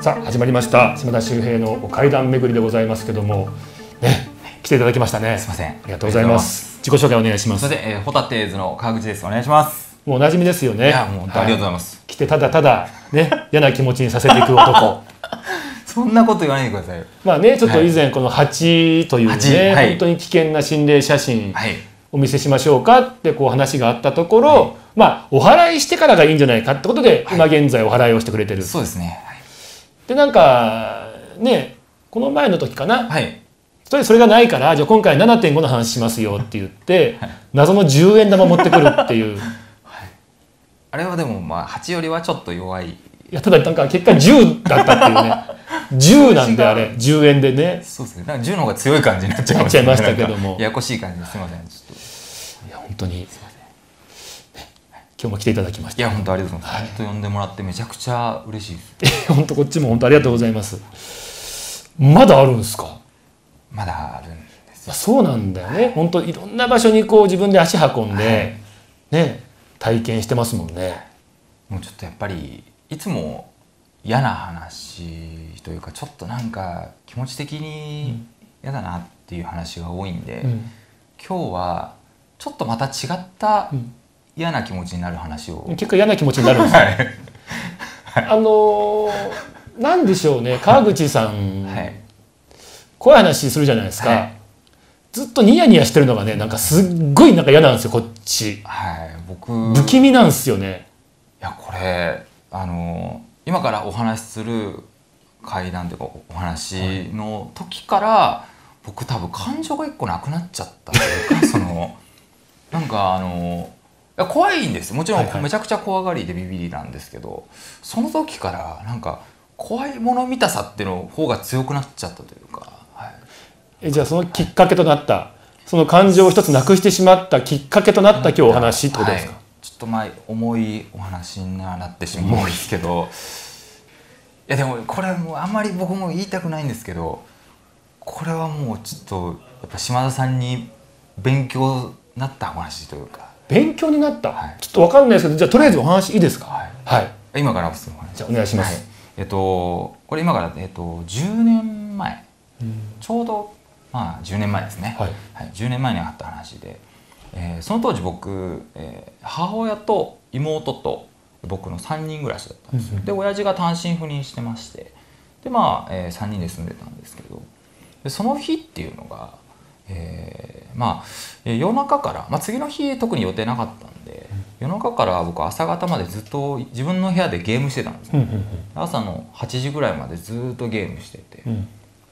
さあ始まりました島田秀平の怪談巡りでございますけどもね、来ていただきましたね。すみません、ありがとうございます。自己紹介お願いします。それでホタテーズの川口です。お願いします。もうお馴染みですよね。いやもう本当ありがとうございます。来てただただね、嫌な気持ちにさせていく男そんなこと言わないでください。まあね、ちょっと以前この蜂というね、本当に危険な心霊写真お見せしましょうかってこう話があったところ、まあお祓いしてからがいいんじゃないかってことで今現在お祓いをしてくれてる。そうですね。でなんかね、この前の時かな、それがないからじゃあ今回 7.5 の話しますよって言って、はい、謎の10円玉持ってくるっていうあれはでもまあ8よりはちょっと弱い。いやただなんか結果10だったっていうね10なんであれ10円でね。そうですね、なんか10の方が強い感じになっちゃいましたけども、ややこしい感じですいません。ちょっといや本当にすいません、今日も来ていただきました。いや本当ありがとうございます。本当呼んでもらってめちゃくちゃ嬉しいです。本当こっちも本当ありがとうございます。まだあるんですか？まだあるんですよ。そうなんだよね。本当いろんな場所にこう自分で足運んでね体験してますもんね。もうちょっとやっぱりいつも嫌な話というかちょっとなんか気持ち的に嫌だなっていう話が多いんで、今日はちょっとまた違った。嫌な気持ちになる話を。結構嫌な気持ちになるんですよなんでしょうね、川口さん、怖い話するじゃないですか、ずっとニヤニヤしてるのがね、なんかすっごいなんか嫌なんですよこっち。僕不気味なんですよね。いやこれ今からお話しする怪談というかお話の時から、僕多分感情が一個なくなっちゃったというかそのなんか怖いんです。もちろんめちゃくちゃ怖がりでビビりなんですけど、その時からなんか怖いもの見たさっていうの方が強くなっちゃったというか、じゃあそのきっかけとなった、その感情を一つなくしてしまったきっかけとなった今日お話ってことですか？ちょっと前重いお話になってしまうんですけどいやでもこれもうあんまり僕も言いたくないんですけど、これはもうちょっとやっぱ島田さんに勉強になったお話というか。勉強になった、ちょっとわかんないですけど、じゃあとりあえずお話いいですか？今からお話じゃあお願いします。これ今から10年前、ちょうどまあ10年前ですね。10年前にあった話で、その当時僕、母親と妹と僕の3人暮らしだったんですよ。で親父が単身赴任してまして、でまあ、3人で住んでたんですけど、でその日っていうのが。まあ夜中から、次の日特に予定なかったんで、夜中から僕朝方までずっと自分の部屋でゲームしてたんですよ。朝の8時ぐらいまでずっとゲームしてて、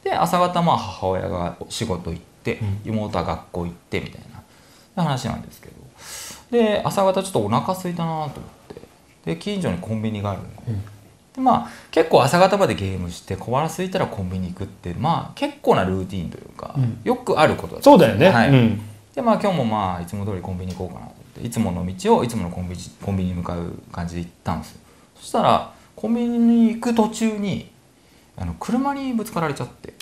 で朝方まあ母親が仕事行って、妹は学校行ってみたいな話なんですけど、で朝方ちょっとお腹空いたなと思って、で近所にコンビニがあるんで。でまあ、結構朝方までゲームして小腹空いたらコンビニ行くって、結構なルーティンというか、よくあることだったんですよね。そうだよね。でまあ今日もまあいつも通りコンビニ行こうかなと思って、いつもの道をいつものコンビニに向かう感じで行ったんですよ。そしたらコンビニに行く途中に車にぶつかられちゃって、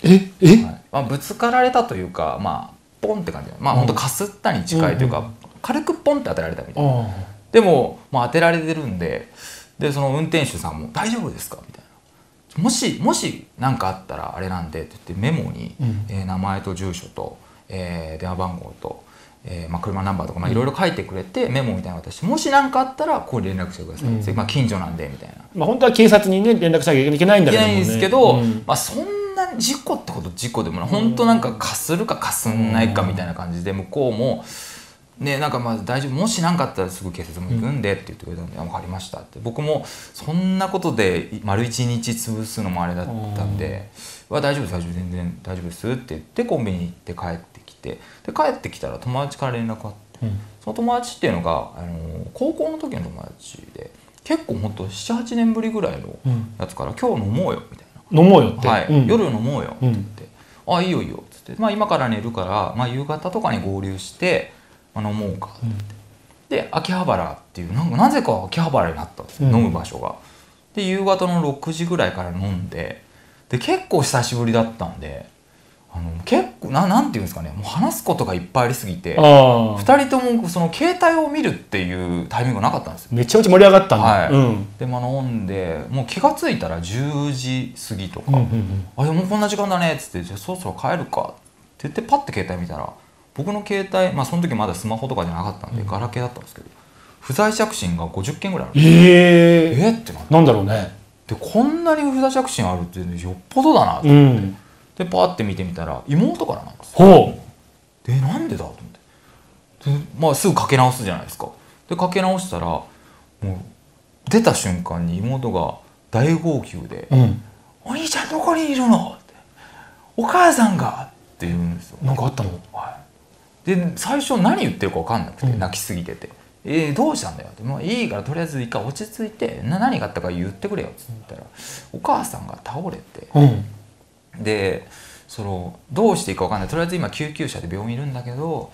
ぶつかられたというか、ポンって感じで、ほんとかすったに近いというか、軽くポンって当てられたみたいな。でも、当てられてるんで。でその運転手さんも「大丈夫ですか?」みたいな「もし何かあったらあれなんで」って言ってメモに、名前と住所と、電話番号と、車ナンバーとかいろいろ書いてくれて、メモみたいなの渡して、もし何かあったらこう連絡してください、近所なんでみたいな。本当は警察にね連絡しなきゃいけないんだけど、いけないんですけど、そんな事故ってこと事故でもない、本当なんかかするかかすんないかみたいな感じで、向こうも。ね、なんかまあ大丈夫、もし何かあったらすぐ警察も行くんでって言ってくれたんで「分かりました」って。僕もそんなことで丸一日潰すのもあれだったんで「大丈夫です大丈夫全然大丈夫です」って言ってコンビニ行って帰ってきて、で帰ってきたら友達から連絡あって、その友達っていうのが高校の時の友達で、結構ほんと78年ぶりぐらいのやつから「今日飲もうよ」みたいな「飲もうよ」って「夜飲もうよ」って言って「ああいいよいいよ」っつって「今から寝るから、夕方とかに合流して」飲もうかって、で秋葉原っていうなぜか秋葉原になったんですよ、飲む場所が。で夕方の6時ぐらいから飲んで、で結構久しぶりだったんで結構なんていうんですかね、もう話すことがいっぱいありすぎて、2人ともその携帯を見るっていうタイミングがなかったんですよ。めちゃめちゃ盛り上がったんだ。はい、で飲んでもう気が付いたら10時過ぎとか「あでもこんな時間だね」っつって「じゃあそろそろ帰るか」って言ってパッて携帯見たら僕の携帯、まあその時まだスマホとかじゃなかったんで、ガラケーだったんですけど、不在着信が50件ぐらいあるんですよ。えってなんだろうね。でこんなに不在着信あるってよっぽどだなと思って。でパーって見てみたら妹からなんですよ。ほう。でなんでだと思ってで、まあ、すぐかけ直すじゃないですか。でかけ直したらもう出た瞬間に妹が大号泣で「お兄ちゃんどこにいるの?」って「お母さんが」って言うんですよ。なんかあったの？はい、で最初何言ってるか分かんなくて、泣きすぎてて「どうしたんだよ」って「もういいからとりあえず一回落ち着いて何があったか言ってくれよ」って言ったらお母さんが倒れて。でどうしていいか分かんない、とりあえず今救急車で病院いるんだけど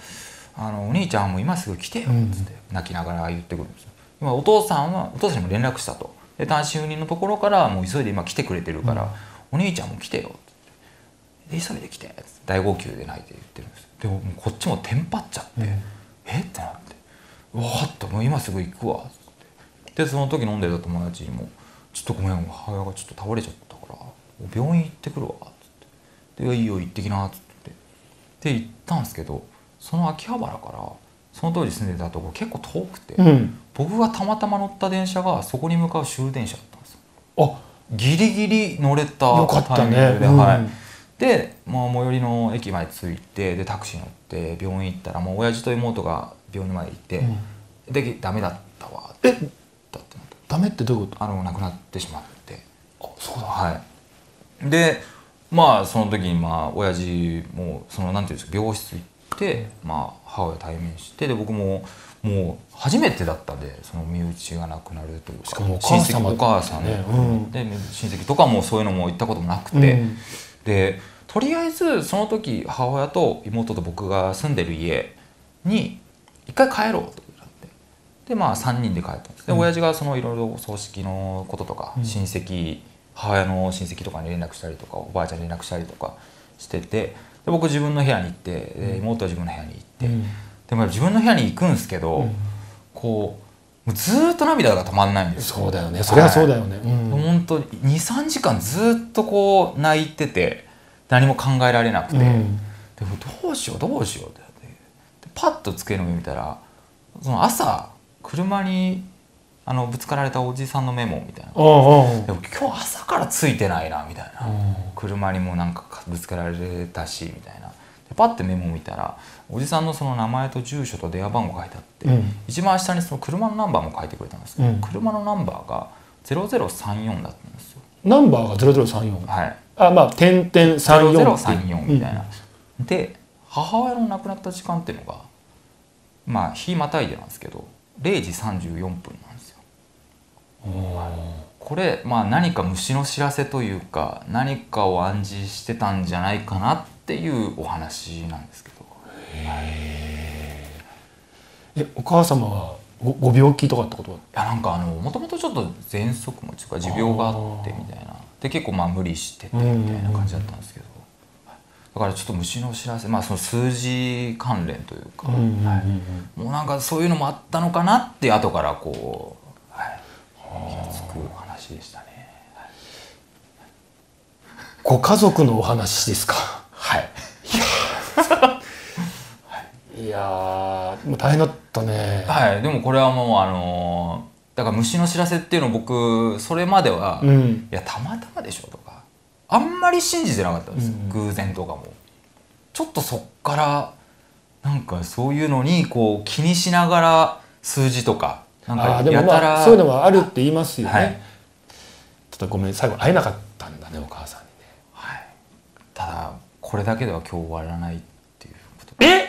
お兄ちゃんも今すぐ来てよっつって泣きながら言ってくるんですよ。今お父さんにも連絡したと。で単身赴任のところからもう急いで今来てくれてるから、お兄ちゃんも来てよっつって急いで来てっつって大号泣で泣いて言ってるんですよ。でもこっちもテンパっちゃって、えってなって「うわっともう今すぐ行くわ」っつってでその時飲んでた友達にも「ちょっとごめん母親がちょっと倒れちゃったから病院行ってくるわ」って「いいよ行ってきな」っつってで行ったんですけど、その秋葉原からその当時住んでたところ結構遠くて、僕がたまたま乗った電車がそこに向かう終電車だったんですよ。あギリギリ乗れたタイミングで、で、まあ、最寄りの駅まで着いてでタクシー乗って病院行ったらもう親父と妹が病院まで行って「でダメだったわ」ってダメってどういうこと？亡くなってしまって。あそうだ、はいでまあその時に親父もそのなんていうんですか病室行って、母親対面してで僕ももう初めてだったんでその身内が亡くなるというか、しかも親戚お母さんで親戚とかもそういうのも行ったこともなくて、でとりあえずその時母親と妹と僕が住んでる家に一回帰ろうと。で3人で帰ったんです。で親父がそのいろいろ葬式のこととか親戚母親の親戚とかに連絡したりとかおばあちゃんに連絡したりとかしててで僕自分の部屋に行ってで妹は自分の部屋に行って、でも自分の部屋に行くんですけど、こうずっと涙が止まらないんですよ。そうだよね、それはそうだよね。本当に23時間ずっとこう泣いてて何も考えられなくて、でもどうしようどうしようってパッと机の上見たらその朝車に。ぶつかられたおじさんのメモみたいな、でも今日朝からついてないなみたいな、車にもなんかぶつかられたしみたいなでパッてメモ見たらおじさんのその名前と住所と電話番号書いてあって、一番下にその車のナンバーも書いてくれたんですけど、車のナンバーが0034だったんですよ。ナンバーが0034、はい、あまあ点々0034みたいな、で母親の亡くなった時間っていうのがまあ日またいでなんですけど0時34分なんですよ。これ、何か虫の知らせというか何かを暗示してたんじゃないかなっていうお話なんですけど。お母様は ご病気とかってことは？いやなんかもともとちょっと喘息持ちとか持病があってみたいなで結構無理しててみたいな感じだったんですけど、だからちょっと虫の知らせ、その数字関連というかもうなんかそういうのもあったのかなって後からこう。話でしたね。ご家族のお話ですか。はい。いやー、もう大変だったね。はい。でもこれはもうだから虫の知らせっていうのを僕それまでは、いやたまたまでしょとかあんまり信じてなかったんですよ。偶然とかもちょっとそっからなんかそういうのにこう気にしながら数字とか。でもそういうのはあるって言いますよね。ちょっとごめん最後会えなかったんだねお母さんにね。ただこれだけでは今日終わらないっていうことで。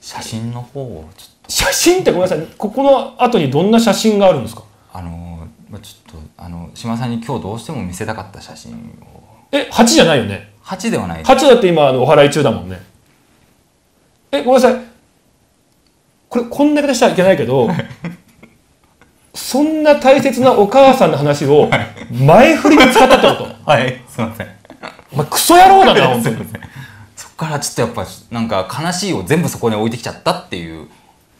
写真の方をちょっと。写真ってごめんなさい、ここの後にどんな写真があるんですか。ちょっと島さんに今日どうしても見せたかった写真を。蜂じゃないよね。蜂ではない。蜂だって今お祓い中だもんね。ごめんなさい、これこんな形しちゃいけないけど。そんな大切なお母さんの話を前振りに使ったってこと。はい、すみません。お前クソ野郎だな、本当に。からちょっとやっぱなんか悲しいを全部そこに置いてきちゃったっていう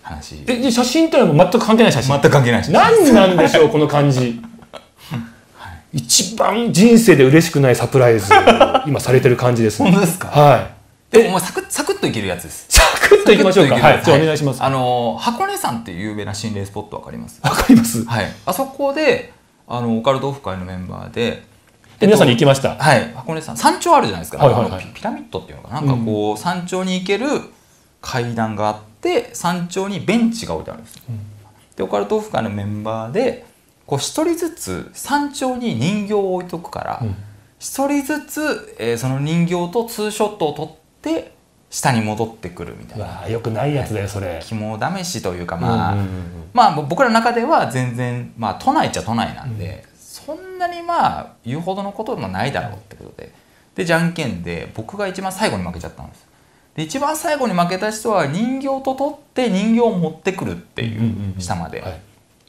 話で、写真というのは全く関係ない写真、全く関係ない写真、何なんでしょうこの感じはい、一番人生で嬉しくないサプライズ今されてる感じですね。本当ですか。はい、でもサクッといけるやつです。サクッといきましょうか。はい、じゃあお願いします。箱根山っていう有名な心霊スポットわかります？わかります。はい。あそこでオカルトオフ会のメンバーで、皆さんに行きました。はい。箱根山山頂あるじゃないですか。ピラミッドっていうのかな、なんかこう山頂に行ける階段があって山頂にベンチが置いてあるんです。でオカルトオフ会のメンバーでこう一人ずつ山頂に人形を置いとくから一人ずつその人形とツーショットを撮ってで下に戻ってくるみたいな。よくないやつだよそれ。肝試しというか、まあ僕らの中では全然、まあ、都内っちゃ都内なんで、そんなにまあ言うほどのこともないだろうってことで、でじゃんけんで僕が一番最後に負けちゃったんです。で一番最後に負けた人は人形と取って人形を持ってくるっていう下まで、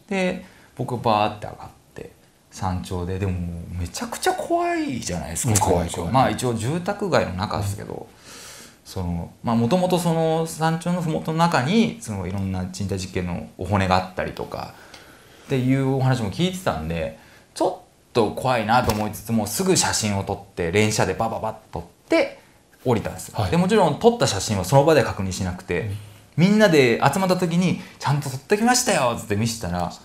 で僕バーって上がって山頂で、でもめちゃくちゃ怖いじゃないですか。怖い。まあ一応住宅街の中ですけど、もともとその山頂の麓の中にそのいろんな人体実験のお骨があったりとかっていうお話も聞いてたんで、ちょっと怖いなと思いつつもすぐ写真を撮って連写でバババッと撮って降りたんです、はい、でもちろん撮った写真はその場で確認しなくて、みんなで集まった時に「ちゃんと撮ってきましたよ」っつって見せたら「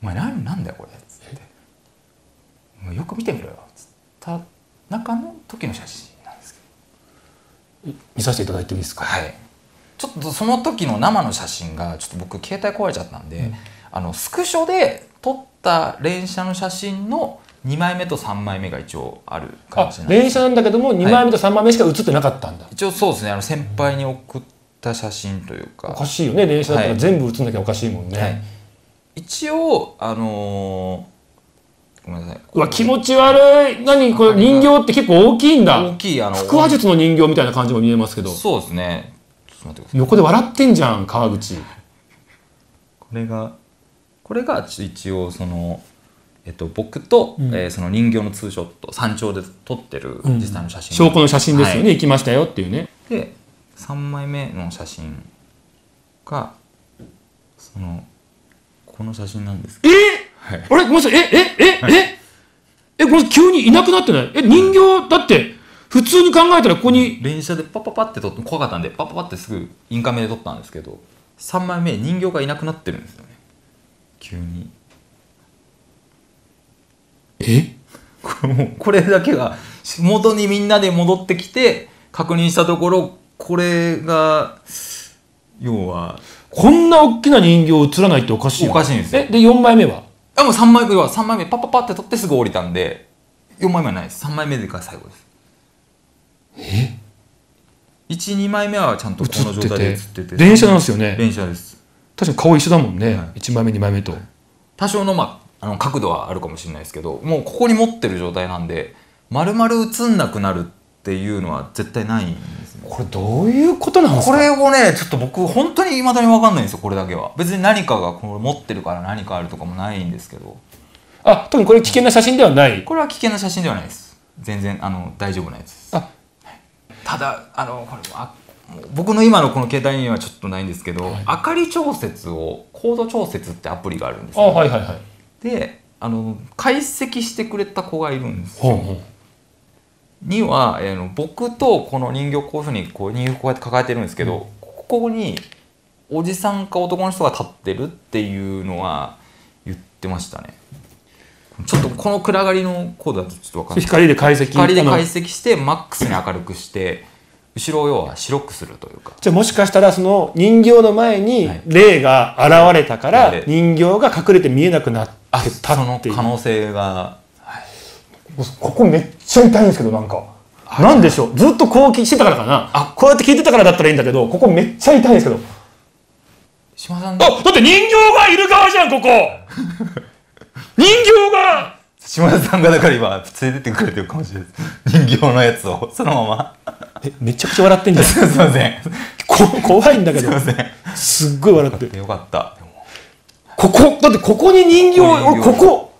お前なんだよこれ」っつって「よく見てみろよ」っつった中の時の写真。見させていただいていいですか。はい、ちょっとその時の生の写真がちょっと僕携帯壊れちゃったんで、スクショで撮った連写の写真の2枚目と3枚目が一応ある感じなんです。連写なんだけども2枚目と3枚目しか写ってなかったんだ。はい、一応そうですね、先輩に送った写真というか、おかしいよね、連写だったら全部写んなきゃおかしいもんね。はいはい、一応ごめんなさい。うわ気持ち悪い。何これ、人形って結構大きいんだ。大きい、腹話術の人形みたいな感じも見えますけど。そうですね。ちょっと待ってください。横で笑ってんじゃん川口。これが一応その僕と、その人形のツーショット、山頂で撮ってる実際の写真、証拠の写真ですよね。行きましたよっていうね。で3枚目の写真がそのこの写真なんですけど。あれごめんなさい、急にいなくなってない？人形だって普通に考えたらここに連写でパパパって撮って、怖かったんでパパパってすぐインカメで撮ったんですけど、3枚目人形がいなくなってるんですよね、急に。これだけが元にみんなで戻ってきて確認したところ、これが要はこんな大きな人形映らないっておかしい。おかしいんですよ。で4枚目はもう3枚目パッパパって取ってすぐ降りたんで4枚目はないです。3枚目が最後です。12枚目はちゃんとこの状態で写ってて連写なんですよね。連写です。確かに顔一緒だもんね、1枚目2枚目と。多少のまあ角度はあるかもしれないですけど、もうここに持ってる状態なんで丸々写んなくなるっていうのは絶対ないんですよ。これどういうことなんですか？これをねちょっと僕本当にいまだに分かんないんですよ。これだけは別に何かがこれ持ってるから何かあるとかもないんですけど、多分これ危険な写真ではない。これは危険な写真ではないです。全然大丈夫なやつです。ただこれ僕の今のこの携帯にはちょっとないんですけど、明かり調節を高度調節ってアプリがあるんですよ。で解析してくれた子がいるんですよ。には僕とこの人形、こういうふうに人形こうやって抱えてるんですけど、ここにおじさんか男の人が立ってるっていうのは言ってましたね。ちょっとこの暗がりのコードだとちょっと分かんない。光で解析してマックスに明るくして後ろを要は白くするというか。じゃあもしかしたらその人形の前に霊が現れたから人形が隠れて見えなくなってたっていう、その可能性が。ここめっちゃ痛いんですけど、なんでしょう、ずっとこうしてたからかな。こうやって聞いてたからだったらいいんだけど、ここめっちゃ痛いんですけど。島さん、だって人形がいる側じゃんここ。人形が。島田さんがだから今連れてってくれてるかもしれないです。人形のやつをそのまま。めちゃくちゃ笑ってんじゃん。すいません。怖いんだけど。すっごい笑って。よかった。ここだってここに人形、ここ。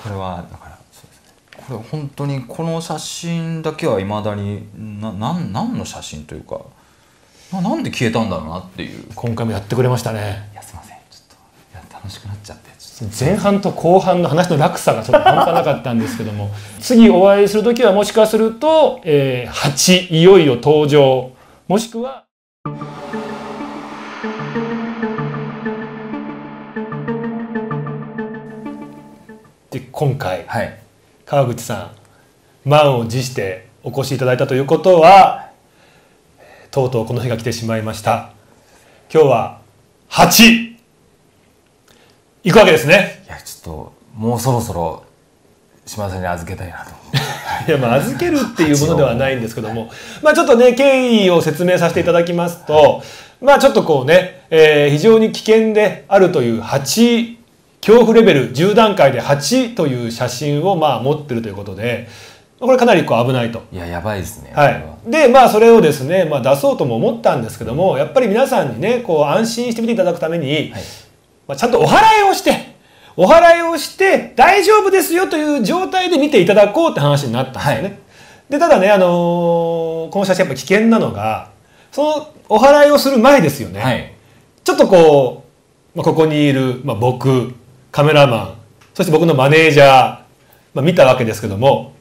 これはだからそうですね。これ本当にこの写真だけはいまだに何の写真というかなんで消えたんだろうなっていう。今回もやってくれましたね。いやすいません、ちょっと楽しくなっちゃって前半と後半の話の落差がちょっと半端なかったんですけども次お会いする時はもしかすると、8いよいよ登場もしくは。で今回、はい、川口さん満を持してお越しいただいたということはとうとうこの日が来てしまいました。今日は8行くわけですね。いやちょっともうそろそろ島田さんに預けたいなと思っていやまあ預けるっていうものではないんですけどもまあちょっとね経緯を説明させていただきますと、はい、まあちょっとこうね、非常に危険であるという8恐怖レベル10段階で8という写真をまあ持ってるということでこれかなりこう危ないと。いややばいですね。はい、でまあそれをですね、まあ、出そうとも思ったんですけどもやっぱり皆さんにねこう安心して見ていただくために。はいちゃんとお祓いをして大丈夫ですよという状態で見ていただこうって話になったんですよね。はい、でただね、この写真やっぱ危険なのがそのお祓いをする前ですよね、はい、ちょっとこう、まあ、ここにいる、まあ、僕カメラマンそして僕のマネージャー、まあ、見たわけですけども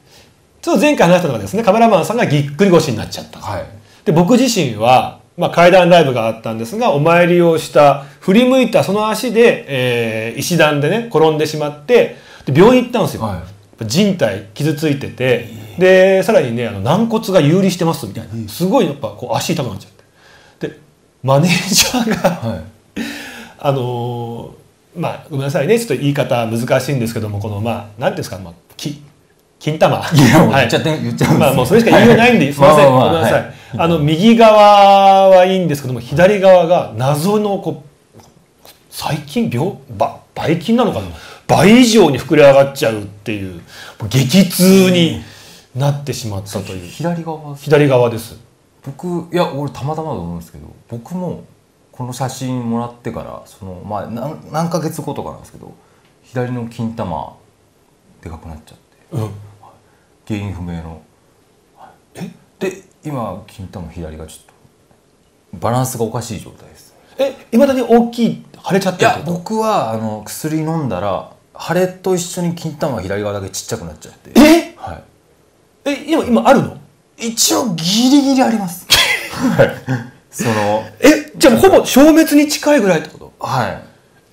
ちょっと前回話したのがですねカメラマンさんがぎっくり腰になっちゃった、はい、で僕自身はまあ階段ライブがあったんですがお参りをした振り向いたその足で、石段でね転んでしまってで病院行ったんですよ、はい、人体傷ついててでさらにね軟骨が遊離してますみたいな、うん、すごいやっぱこう足痛くなっちゃってでマネージャーが、はい、まあごめんなさいねちょっと言い方難しいんですけどもこのまあ何ていうんですか、まあ、金玉いやもう言っちゃって、はい、言っちゃうんですよ。まあもうそれしか言いようないんで、すいませんごめんなさい、はい右側はいいんですけども左側が謎のこう細菌ばい菌なのかな倍以上に膨れ上がっちゃうっていう激痛になってしまったという、左側です。僕いや俺たまたまだと思うんですけど僕もこの写真もらってからその、まあ、何ヶ月後とかなんですけど左の金玉でかくなっちゃって、うん、原因不明の。で今金玉左がちょっとバランスがおかしい状態です。いまだに大きい腫れちゃってるってこと？いや僕は薬飲んだら腫れと一緒に金玉左側だけちっちゃくなっちゃってはい今あるの？一応ギリギリありますはいそのじゃあほぼ消滅に近いぐらいってこと？は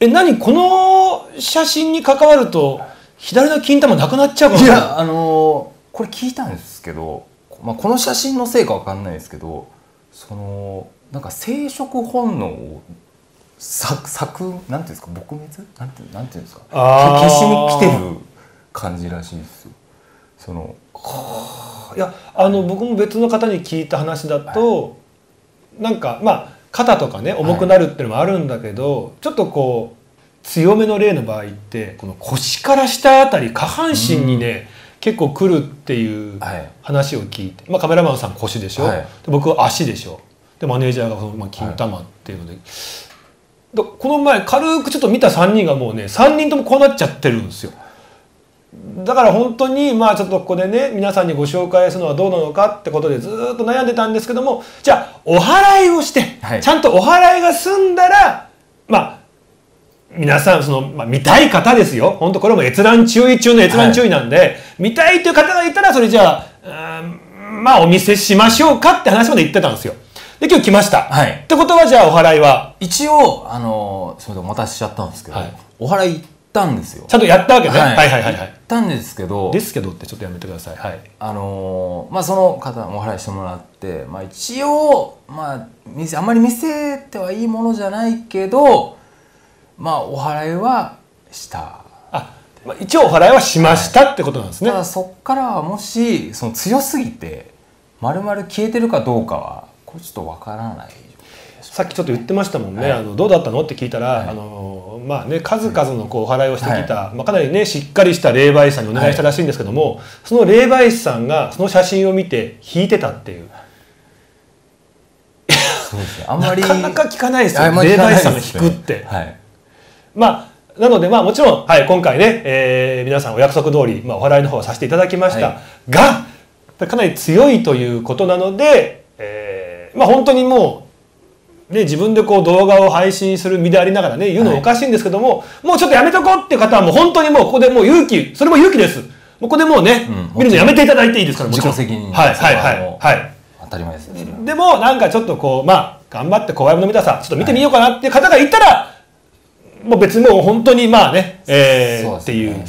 い何この写真に関わると左の金玉なくなっちゃうかもしれない。いやこれ聞いたんですけどまあこの写真のせいかわかんないですけどそのなんか生殖本能をなんていうんですか撲滅なんていうんですか消しに来てる感じらしいですよ。そのいや僕も別の方に聞いた話だと、はい、なんかまあ肩とかね重くなるっていうのもあるんだけど、はい、ちょっとこう強めの例の場合ってこの腰から下あたり下半身にね、うん結構来るっていう話を聞いて、はい、まあカメラマンさん腰でしょ、はい、で僕は足でしょでマネージャーがそのまあ金玉っていうので、はい、でこの前軽くちょっと見た3人がもうね3人ともこうなっちゃってるんですよ。だから本当にまあちょっとここでね皆さんにご紹介するのはどうなのかってことでずっと悩んでたんですけどもじゃあお祓いをして、はい、ちゃんとお祓いが済んだらまあ皆さんその、まあ、見たい方ですよ。本当これも閲覧注意中の閲覧注意なんで、はい、見たいという方がいたらそれじゃあまあお見せしましょうかって話まで言ってたんですよ。で今日来ました、はい、ってことはじゃあお祓いは一応それでお待たせしちゃったんですけど、はい、お祓い行ったんですよ。ちゃんとやったわけね。はいはいはいはい行ったんですけどってちょっとやめてください。はいまあその方お祓いしてもらって、まあ、一応、まあ、あんまり見せてはいいものじゃないけどまあお祓いはした。あ、まあ、一応お祓いはしましたってことなんですね。ただそこからはもしその強すぎて丸々消えてるかどうかはこれちょっとわからない。さっきちょっと言ってましたもんね。はい、どうだったのって聞いたら、はい、まあね数々のこうお祓いをしてきた、はい、まあかなりねしっかりした霊媒師さんにお願いしたらしいんですけども、はい、その霊媒師さんがその写真を見て引いてたっていう。そうですね。あんまりなかなか聞かないですよ。霊媒師さんが引くって。はい。まあなので、まあもちろん、はい、今回ね、皆さんお約束通り、まあ、お払いの方をさせていただきました、はい、がかなり強いということなので、まあ本当にもう、ね、自分でこう動画を配信する身でありながらね言うのもおかしいんですけども、はい、もうちょっとやめとこうっていう方はもう本当にもうここでもう勇気、それも勇気です。ここでもうね、うん、見るのやめていただいていいですから、もちろん自己責任です。はいはいはいはい。当たり前ですね。でもなんかちょっとこうまあ頑張って怖いもの見たさちょっと見てみようかなっていう方がいたら、はい、もう別にもう本当にまあね、っていう。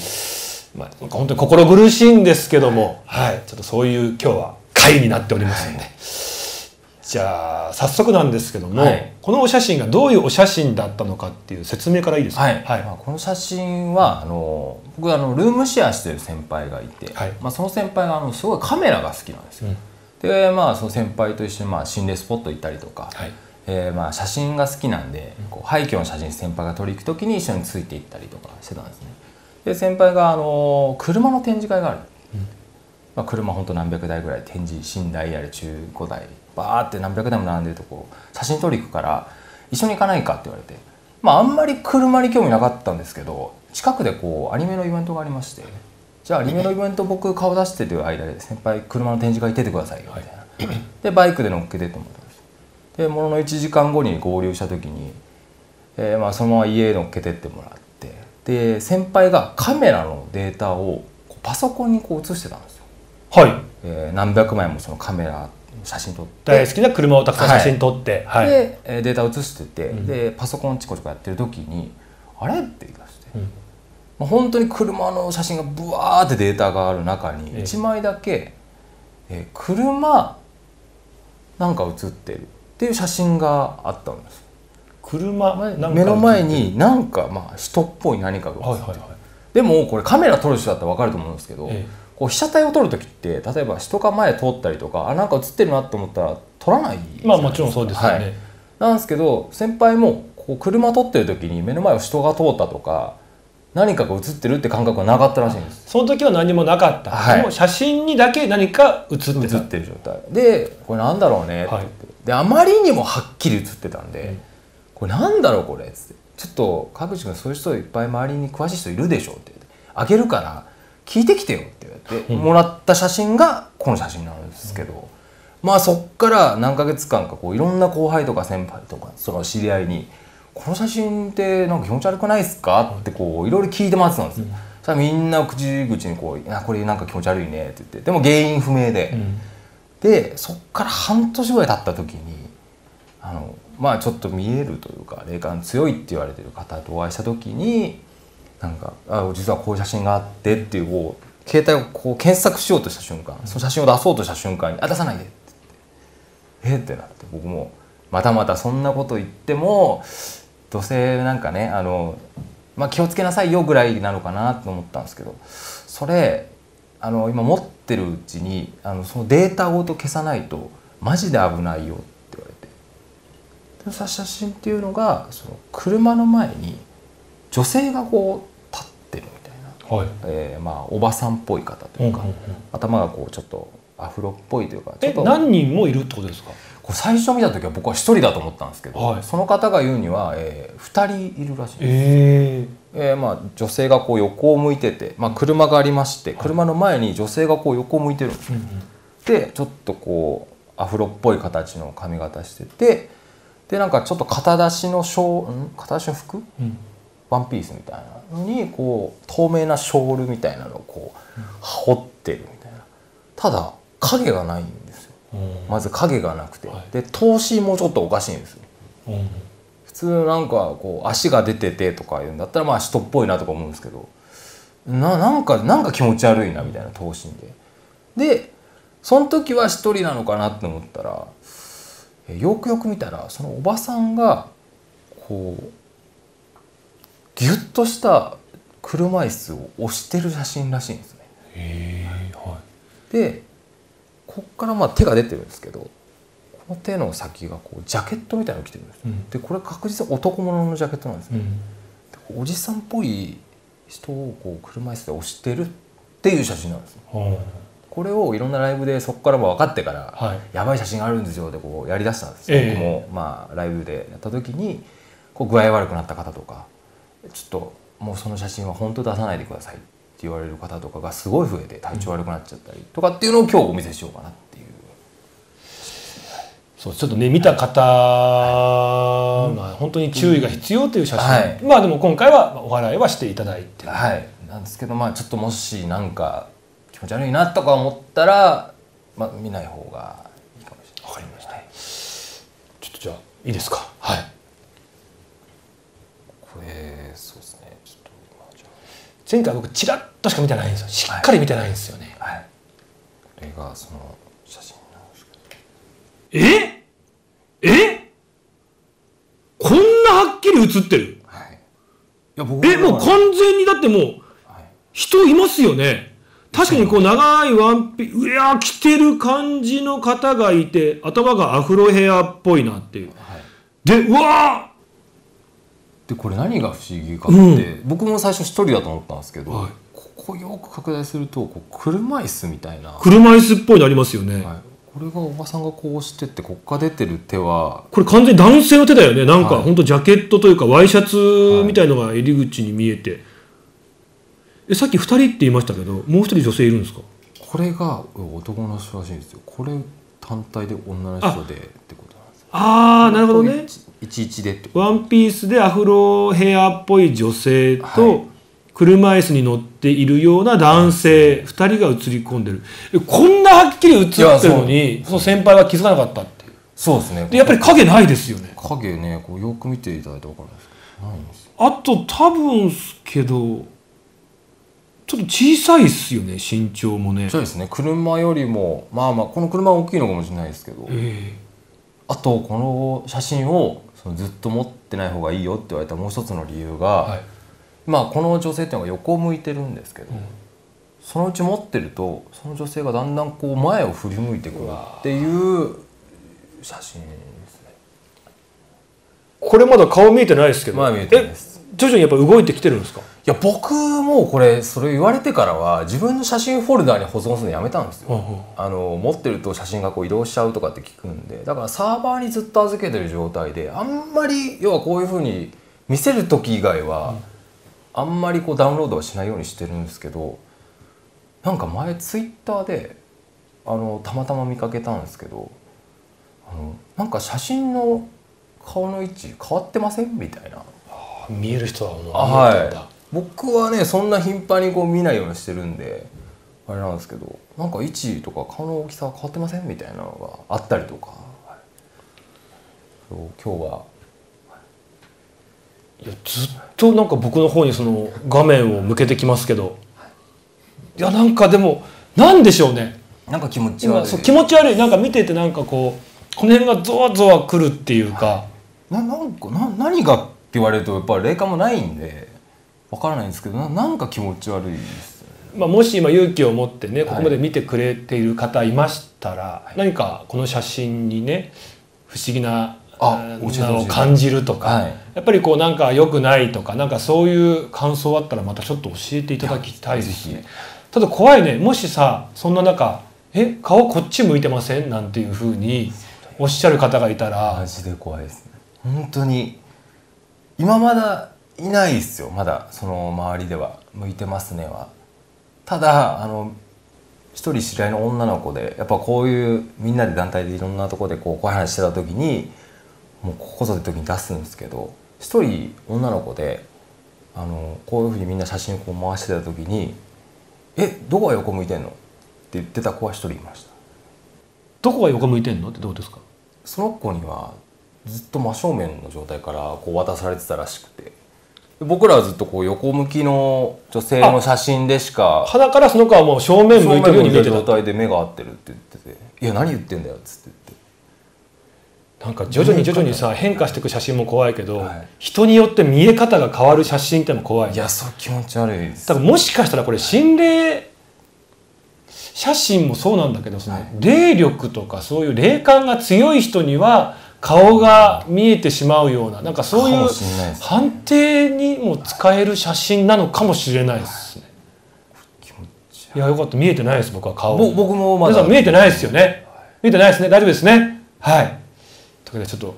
まあ、本当に心苦しいんですけども、はい、ちょっとそういう今日は回になっておりますので、はい、じゃあ早速なんですけども、はい、このお写真がどういうお写真だったのかっていう説明からいいですか。はいはい、まあこの写真は僕ルームシェアしてる先輩がいて、はい、まあその先輩がすごいカメラが好きなんですよ。うん、でまあその先輩と一緒にまあ心霊スポット行ったりとか、はい、まあ写真が好きなんで、こう廃墟の写真先輩が撮り行くときに一緒について行ったりとかしてたんですね。で先輩が車の展示会がある、うん、まあ、車ほんと何百台ぐらい展示寝台やれ中古台バーって何百台も並んでるとこ写真撮り行くから一緒に行かないかって言われて、まああんまり車に興味なかったんですけど近くでこうアニメのイベントがありまして、じゃあアニメのイベント僕顔出してる間で先輩車の展示会出てくださいよみたいな、はい、でバイクで乗っけてって思ったんです。でものの1時間後に合流した時に、まあそのまま家乗っけてってもらって、で先輩がカメラのデータをパソコンにこう写してたんですよ。はい、何百枚もそのカメラ写真撮って大好きな車をたくさん写真撮って、はい、でデータ写してて、うん、でパソコンチコチコやってる時に「あれ?」って言い出して、うん、まあ本当に車の写真がブワーってデータがある中に1枚だけ、車なんか写ってるっていう写真があったんです。目の前になんかまあ人っぽい何かが映ってる。でもこれカメラ撮る人だったら分かると思うんですけど、こう被写体を撮る時って例えば人が前通ったりとかなんか映ってるなと思ったら撮らない。まあもちろんそうですよね、はい、なんですけど先輩もこう車撮ってる時に目の前を人が通ったとか何かが映ってるって感覚がなかったらしいんです。その時は何もなかった、はい、でも写真にだけ何か映ってた、映ってる状態でこれなんだろうねって言って、はい、であまりにもはっきり映ってたんで、うんこれなんだろうこれっつって「ちょっと川口君そういう人いっぱい周りに詳しい人いるでしょ」って言って「あげるから聞いてきてよ」って言ってもらった写真がこの写真なんですけど、うん、まあそっから何ヶ月間かこういろんな後輩とか先輩とかその知り合いに「この写真ってなんか気持ち悪くないですか?」ってこういろいろ聞いてもらってたんですよ。そしたらみんな口々にこう「これなんか気持ち悪いね」って言ってでも原因不明で、うん、でそっから半年ぐらい経った時にまあちょっと見えるというか霊感強いって言われてる方とお会いした時になんかあ実はこういう写真があってっていうこう携帯をこう検索しようとした瞬間その写真を出そうとした瞬間に「あ出さないで」って言って「えっ?」ってなって僕もまたまたそんなこと言ってもどうせなんかねまあ、気をつけなさいよぐらいなのかなと思ったんですけどそれ今持ってるうちにそのデータごと消さないとマジで危ないよって。写真っていうのがその車の前に女性がこう立ってるみたいな、はい、まあおばさんっぽい方というか頭がこうちょっとアフロっぽいというかちょっと何人もいるってことですか。こう最初見た時は僕は1人だと思ったんですけど、はい、その方が言うには、2人いるらしいです。まあ、女性がこう横を向いてて、まあ、車がありまして車の前に女性がこう横を向いてるんです、はい、でちょっとこうアフロっぽい形の髪型してて。でなんかちょっと片出しの服、うん、ワンピースみたいなのにこう透明なショールみたいなのをこう羽織ってるみたいな。ただ影がないんですよ、うん、まず影がなくて、はい、で頭身もちょっとおかしいんですよ、うん、普通なんかこう足が出ててとか言うんだったらまあ人っぽいなとか思うんですけど なんか気持ち悪いなみたいな頭身で。でその時は一人なのかなって思ったらよくよく見たらそのおばさんがこうギュッとした車椅子を押してる写真らしいんですね。はい、でこっからまあ手が出てるんですけどこの手の先がこうジャケットみたいなの着てるんです、うん、でこれ確実に男物のジャケットなんですね、うん、おじさんっぽい人をこう車椅子で押してるっていう写真なんです、ね。はいこれをいろんなライブでそこからも分かってから、はい、やばい写真があるんですよってこうやりだしたんですよ、僕もまあライブでやった時にこう具合悪くなった方とかちょっともうその写真は本当出さないでくださいって言われる方とかがすごい増えて体調悪くなっちゃったりとかっていうのを今日お見せしようかなっていう。そう、ちょっとね見た方が本当に注意が必要という写真、まあでも今回はお祓いはしていただいて、はい、なんですけど、まあちょっともしなんか気持ち悪いなとか思ったら、まあ、見ない方がいいかもしれない。わかりました、はい、ちょっとじゃあいいですか。はい、これそうですね。ちょっと今じゃあ前回僕ちらっとしか見てないんですよ。しっかり見てないんですよね。はい、はい、これがその写真なんですけど、えこんなはっきり写ってる。はい、いや僕もう完全にだってもう人いますよね。確かにこう長いワンピ、いや着てる感じの方がいて、頭がアフロヘアっぽいなっていう、はい、でうわーでこれ何が不思議かって、うん、僕も最初一人だと思ったんですけど、はい、ここよく拡大するとこう車椅子みたいな、車椅子っぽいのありますよね、はい、これがおばさんがこうしてってこっから出てる手はこれ完全に男性の手だよね。なんか本当ジャケットというかワイシャツみたいのが入り口に見えて。はい、さっき2人って言いましたけど、もう1人女性いるんですか？これが男の人らしいんですよ。これ単体で女の人でってことなんですよ。ああ、なるほどね。11でってワンピースでアフロヘアっぽい女性と車椅子に乗っているような男性2人が映り込んでる。こんなはっきり映ってるのにその先輩は気づかなかったっていう。そうですね。でやっぱり影ないですよね。影ね、こうよく見ていただいて分かるんですけどないんですよ。あと多分すけどちょっと小さいっすよね、身長もね。そうですね、車よりもまあまあこの車は大きいのかもしれないですけど、あとこの写真をそのずっと持ってない方がいいよって言われたもう一つの理由が、はい、まあこの女性っていうのが横を向いてるんですけど、うん、そのうち持ってるとその女性がだんだんこう前を振り向いてくるっていう写真ですね。これまだ顔見えてないですけど、前見えてないです。徐々にやっぱ動いてきてるんですか？いや僕もこれそれ言われてからは自分の写真フォルダに保存するのやめたんですよ。持ってると写真がこう移動しちゃうとかって聞くんで、だからサーバーにずっと預けてる状態であんまり要はこういうふうに見せる時以外はあんまりこうダウンロードはしないようにしてるんですけど、なんか前ツイッターでたまたま見かけたんですけど、なんか写真の顔の位置変わってませんみたいな。見える人は思ってんだ。僕はねそんな頻繁にこう見ないようにしてるんであれなんですけど、なんか位置とか顔の大きさ変わってませんみたいなのがあったりとか、今日はいやずっとなんか僕の方にその画面を向けてきますけど、いやなんかでもなんでしょうね、なんか気持ち悪い、気持ち悪い、なんか見ててなんかこうこの辺がゾワゾワくるっていうか、はい、何が言われるとやっぱり霊感もないんでわからないんですけど、なんか気持ち悪いです、ね。まあもし今勇気を持ってねここまで見てくれている方いましたら、はい、何かこの写真にね不思議なのを感じるとか、はい、やっぱりこうなんか良くないとかなんかそういう感想あったらまたちょっと教えていただきたいですね。ただ怖いね、もしさそんな中顔こっち向いてませんなんていうふうにおっしゃる方がいたらマジで怖いですね。本当に今まだいないっすよ、まだその周りでは向いてますねは。ただ一人知り合いの女の子でやっぱこういうみんなで団体でいろんなとこでこう話してた時にもうここぞって時に出すんですけど、一人女の子でこういうふうにみんな写真をこう回してた時に「どこが横向いてんの?」って言ってた子は一人いました。どこが横向いてんのってどうですか？その子にはずっと真正面の状態からこう渡されてたらしくて、僕らはずっとこう横向きの女性の写真でしか、鼻からその子はもう正面向いてるように見えてた状態で目が合ってるって言ってて「いや何言ってんだよ」っつって言って、なんか徐々にさ変化していく写真も怖いけど、はい、人によって見え方が変わる写真っても怖い。いやそう気持ち悪いです。多分もしかしたらこれ心霊写真もそうなんだけど、その霊力とかそういう霊感が強い人には顔が見えてしまうような、なんかそういう判定にも使える写真なのかもしれないですね。いやよかった、見えてないです僕は顔。僕もまだ皆さん見えてないですよね。見えてないですね、大丈夫ですね。はい。というわけでちょっ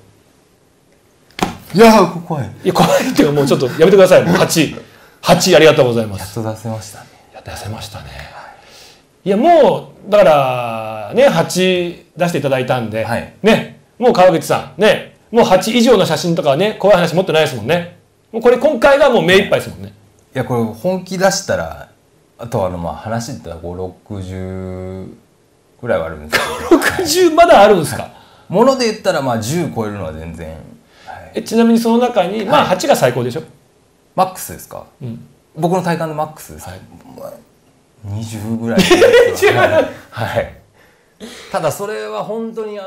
といや怖い。いや怖いっていうかもうちょっとやめてください。もう8。8、ありがとうございます。やっと出せましたね。やっと出せましたね。いや、もうだからね、8出していただいたんで、はい、ね、もう川口さんね、もう8以上の写真とかはね、怖い話持ってないですもんね。もうこれ今回がもう目いっぱいですもんね。いや、これ本気出したら、あとはまあ話って言ったら5、60ぐらいはあるんですけど。60まだあるんですか。はい、もので言ったらまあ10超えるのは全然。はい、ちなみにその中にまあ8が最高でしょ。はい、マックスですか。うん、僕の体感のマックスです。はい、20ぐらい。はい。ただそれは本当に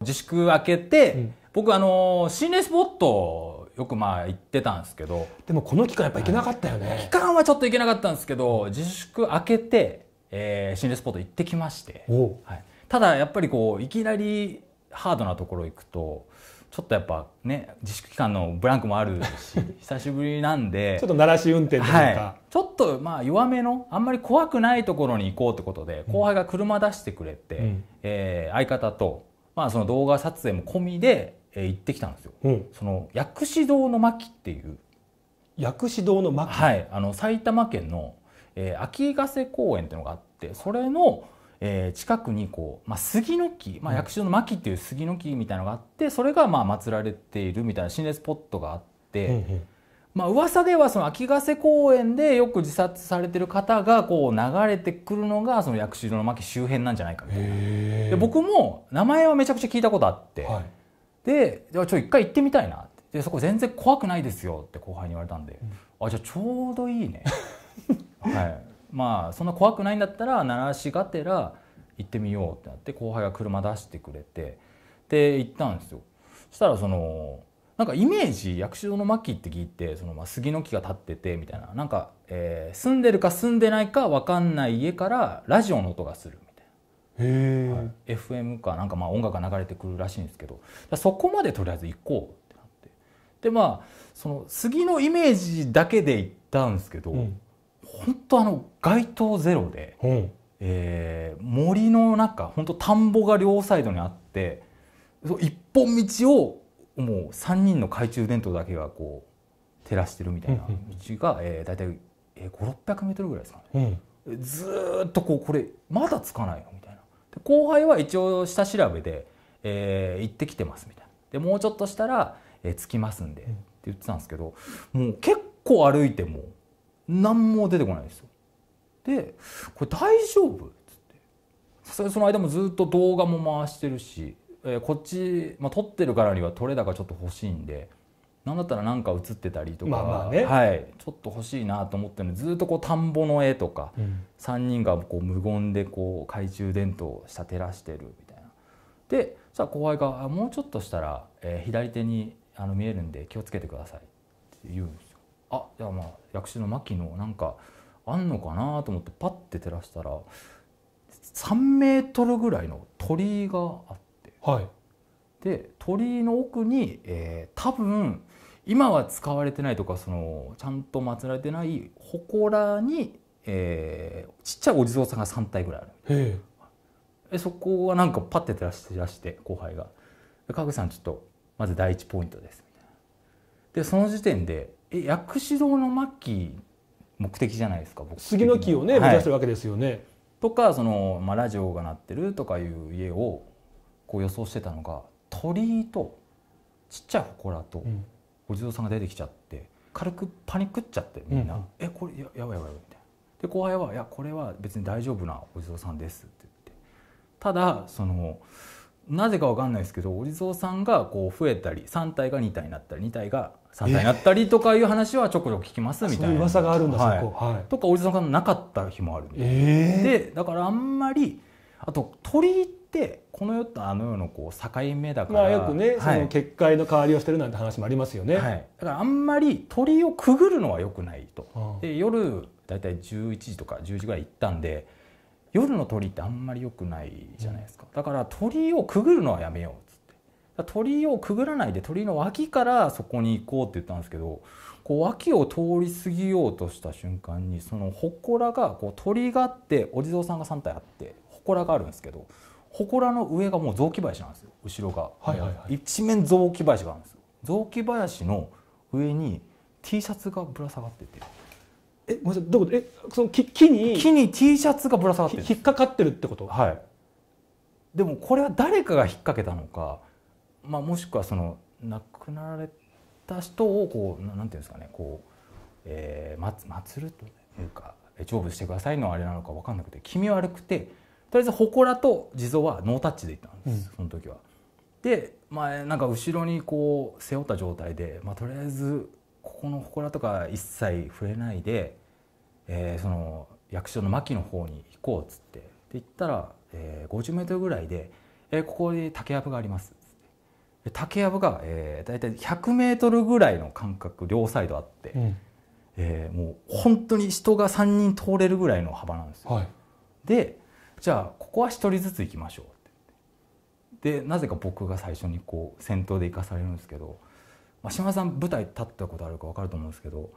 自粛明けて、うん、僕心霊スポットよくまあ行ってたんですけど、でもこの期間やっぱ行けなかったよね。期間はちょっと行けなかったんですけど、自粛明けて、心霊スポット行ってきまして、はい、ただやっぱりこういきなりハードなところ行くとちょっとやっぱね、自粛期間のブランクもあるし久しぶりなんでちょっと慣らし運転というか、はい、ちょっとまあ弱めのあんまり怖くないところに行こうってことで、後輩が車出してくれて、うん、相方と、まあ、その動画撮影も込みで、行ってきたんですよ。うん、その薬師堂の巻っていう、薬師堂の巻、はい、埼玉県の、秋ヶ瀬公園っていうのがあって、それの近くにこう、まあ、杉の木、まあ、薬師堂の巻っていう杉の木みたいなのがあって、それがまあ祀られているみたいな心霊スポットがあって、うんうん、まあ噂ではその秋ヶ瀬公園でよく自殺されてる方がこう流れてくるのがその薬師堂の巻周辺なんじゃないかみたいな。で僕も名前はめちゃくちゃ聞いたことあって、はい、でじゃあちょっと一回行ってみたいなって、でそこ全然怖くないですよって後輩に言われたんで、うん、あ、じゃあちょうどいいねはい。まあそんな怖くないんだったら鳴らしがてら行ってみようってなって、後輩が車出してくれてで行ったんですよ。そしたらそのなんかイメージ、薬師堂の巻って聞いてそのまあ杉の木が立っててみたいな、なんか住んでるか住んでないか分かんない家からラジオの音がするみたいな、はい、FM かなんかまあ音楽が流れてくるらしいんですけど、そこまでとりあえず行こうってなって、でまあその杉のイメージだけで行ったんですけど、うん、本当街灯ゼロで、うん、森の中本当田んぼが両サイドにあって、一本道をもう3人の懐中電灯だけがこう照らしてるみたいな道が、大体500〜600メートルぐらいですかね、うん、ずっとこう、これまだつかないのみたいな。で後輩は一応下調べで、行ってきてますみたいな、でもうちょっとしたら、着きますんで、うん、って言ってたんですけど、もう結構歩いても何も出てこないですよ。でこれ大丈夫っつって、その間もずっと動画も回してるし、こっち、まあ、撮ってるからには撮れ高ちょっと欲しいんで、何だったら何か映ってたりとか、はい、ちょっと欲しいなと思ってるので、ずっとこう田んぼの絵とか、うん、3人がこう無言でこう懐中電灯を下照らしてるみたいな。でさあ後輩が「もうちょっとしたら、左手に見えるんで気をつけてください」って言うんですよ。あ、じゃあまあ薬師の巻のなんかあんのかなと思ってパッて照らしたら3メートルぐらいの鳥居があって、はい、で鳥居の奥に、多分今は使われてないとかそのちゃんと祀られてない祠に、ちっちゃいお地蔵さんが3体ぐらいある。そこはなんかパッて照らして後輩が「川口さんちょっとまず第一ポイントです」みたいな。でその時点で薬師堂の巻目的じゃないですか、僕杉の木をね、はい、目指してるわけですよね。とかその、まあ、ラジオが鳴ってるとかいう家をこう予想してたのが、鳥居とちっちゃい祠とお地蔵さんが出てきちゃって、うん、軽くパニックっちゃってみんな「うん、これやばい」みたいな。で後輩は「いやこれは別に大丈夫なお地蔵さんです」って言って、ただそのなぜかわかんないですけどお地蔵さんがこう増えたり3体が2体になったり2体が3体になったりとかいう話はちょこちょこ聞きますみたいな、そういう噂があるんだ、はい、そこ、はい、とかお地蔵さんなかった日もあるみたいな、でだからあんまり、あと鳥居ってこの世とあの世のこう境目だから、まあよくね、はい、その結界の代わりをしてるなんて話もありますよね、はい、だからあんまり鳥居をくぐるのはよくないと。で夜だいたい11時とか10時ぐらい行ったんで、夜の鳥ってあんまり良くないじゃないですか、だから鳥をくぐるのはやめようっつって、鳥をくぐらないで鳥の脇からそこに行こうって言ったんですけど、こう脇を通り過ぎようとした瞬間にその祠がこう鳥があってお地蔵さんが3体あって祠があるんですけど、祠の上がもう雑木林なんですよ、後ろが、一面雑木林があるんですよ。雑木林の上に T シャツがぶら下がってて、ごめんなさい、どういうこと？その木に T シャツがぶら下がってる、引っかかってるってこと？はい。でもこれは誰かが引っ掛けたのか、まあもしくはその亡くなられた人をこうなんていうんですかね、こう、祭るというか成仏してくださいのあれなのか分かんなくて、気味悪くてとりあえず祠と地蔵はノータッチで行ったんです、うん、その時は。で、まあ、なんか後ろにこう背負った状態で、まあ、とりあえずここの祠とか一切触れないで、その役所の牧の方に行こうっつってで行ったら、50メートルぐらいで、ここに竹やぶがありますっつって、竹やぶが、大体100メートルぐらいの間隔両サイドあって、もう本当に人が3人通れるぐらいの幅なんですよ。はい、でじゃあここは1人ずつ行きましょうって言って、でなぜか僕が最初にこう先頭で行かされるんですけど、島田さん舞台立ったことあるか分かると思うんですけど、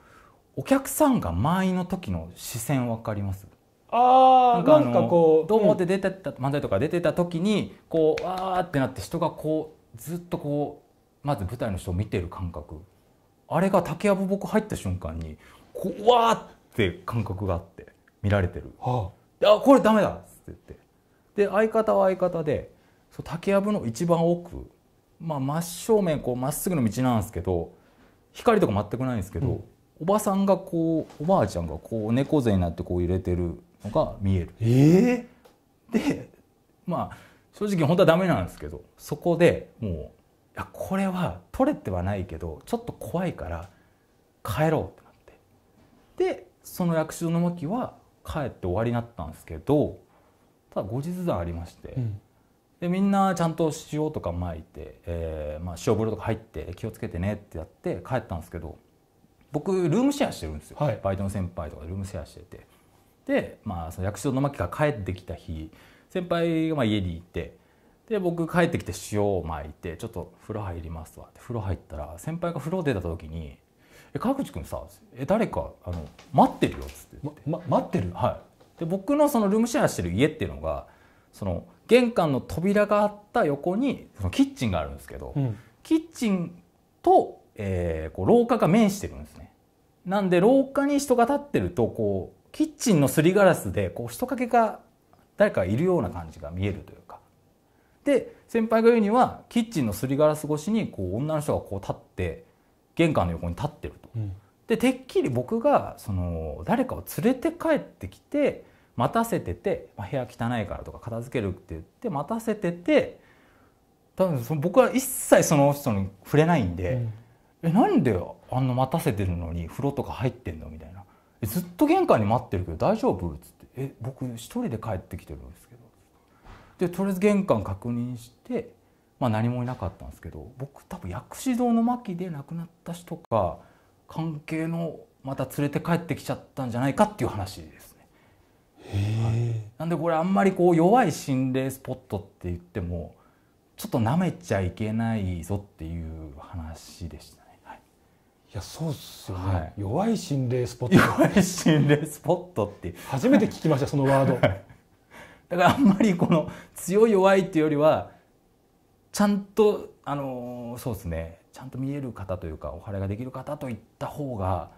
お客さんが満員の時の視線分かります？なんかこうどうもって出てた、漫才とか出てた時にこうわーってなって人がこうずっとこうまず舞台の人を見てる感覚、あれが竹やぶ僕入った瞬間にこうわーって感覚があって見られてる、であこれダメだっつって言って、で相方は相方でそう竹やぶの一番奥、まあ真正面こうまっすぐの道なんですけど光とか全くないんですけど、おばさんがこうおばあちゃんがこう猫背になってこう入れてるのが見える。でまあ正直本当はダメなんですけど、そこでもういやこれは取れてはないけどちょっと怖いから帰ろうってなって、でその役所の牧は帰って終わりになったんですけど、ただ後日談ありまして。でみんなちゃんと塩とかまいて、まあ、塩風呂とか入って気をつけてねってやって帰ったんですけど、僕ルームシェアしてるんですよ、バイトの先輩とかルームシェアしてて、で、まあ、その役所の牧が帰ってきた日先輩がまあ家にいて、で僕帰ってきて塩をまいてちょっと風呂入りますわって風呂入ったら、先輩が風呂出た時に「川口君さ誰か待ってるよ」っつって「待ってる?」はい。で僕のそのルームシェアしてる家っていうのがその玄関の扉があった横にそのキッチンがあるんですけど、キッチンと、こう廊下が面してるんですね。なんで廊下に人が立ってるとこうキッチンのすりガラスでこう人影が誰かいるような感じが見えるというか、で先輩が言うにはキッチンのすりガラス越しにこう女の人がこう立って玄関の横に立ってると。でてっきり僕がその誰かを連れて帰ってきて待たせてて、まあ、部屋汚いからとか片付けるって言って待たせてて、多分その僕は一切その人に触れないんで、なんであんな待たせてるのに風呂とか入ってんのみたいな、ずっと玄関に待ってるけど大丈夫っつって僕一人で帰ってきてるんですけど、でとりあえず玄関確認して、まあ、何もいなかったんですけど、僕多分薬師堂の牧で亡くなった人か関係のまた連れて帰ってきちゃったんじゃないかっていう話です。なんでこれあんまりこう弱い心霊スポットって言ってもちょっとなめちゃいけないぞっていう話でしたね。いやそうっすよね、弱い心霊スポット、弱い心霊スポットって初めて聞きましたそのワード。だからあんまりこの強い弱いっていうよりはちゃんとそうですね、ちゃんと見える方というかお祓いができる方といった方が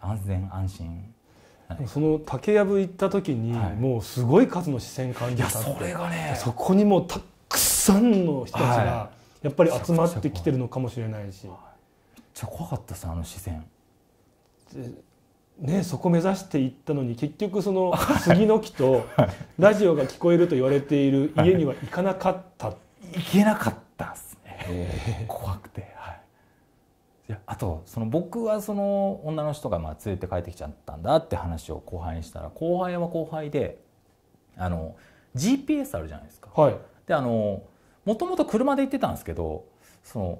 安全安心。その竹やぶ行った時にもうすごい数の視線感じたって、それがねそこにもうたくさんの人たちがやっぱり集まってきてるのかもしれないし、めっちゃ怖かったですあの視線ね。そこ目指して行ったのに結局その杉の木とラジオが聞こえると言われている家には行かなかった。行けなかったですね、怖くて。あとその僕はその女の人がまあ連れて帰ってきちゃったんだって話を後輩にしたら、後輩は後輩でGPS あるじゃないですか、でもともと車で行ってたんですけどその